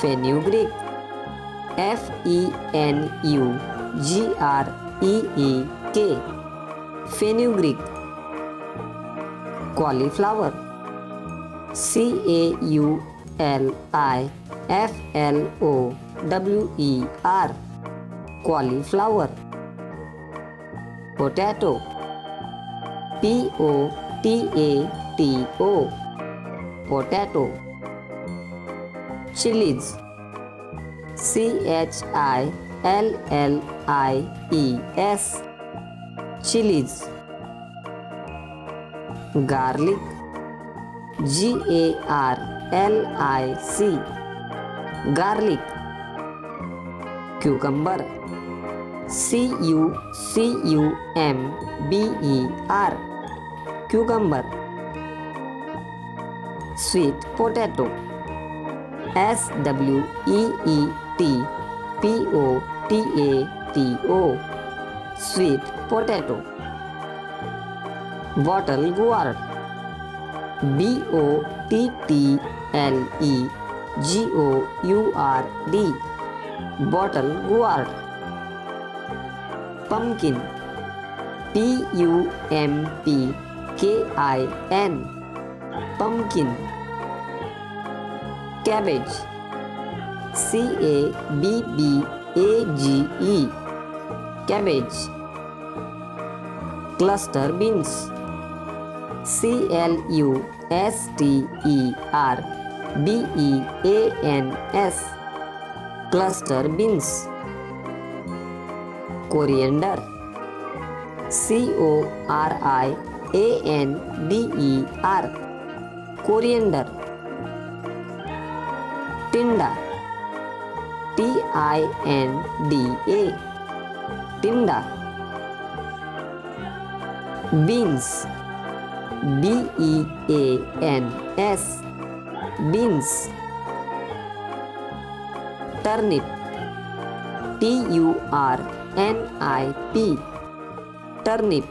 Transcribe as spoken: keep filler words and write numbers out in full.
Fenugreek, F E N U G R E E K, fenugreek. Cauliflower, C A U L I F L O W E R, cauliflower. Potato, P O T A T O, potato. Chillies, C H I L L I E S, chillies. Garlic, G A R L I C, garlic. Cucumber, C U C U M B E R, cucumber. Sweet potato, S W E E T P O T A T O, sweet potato. Bottle gourd, B O T T L E G O U R D, bottle gourd. Pumpkin, P U M P K I N, pumpkin. Cabbage, C A B B A G E, cabbage. Cluster beans, C L U S T E R B E A N S, cluster beans. Coriander, C O R-I-A-N-D-E-R. Coriander. Tinda. T-I-N-D-A. Tinda. Beans. B-E-A-N-S. Beans. Turnip. T-U-R-N-I-P. Turnip.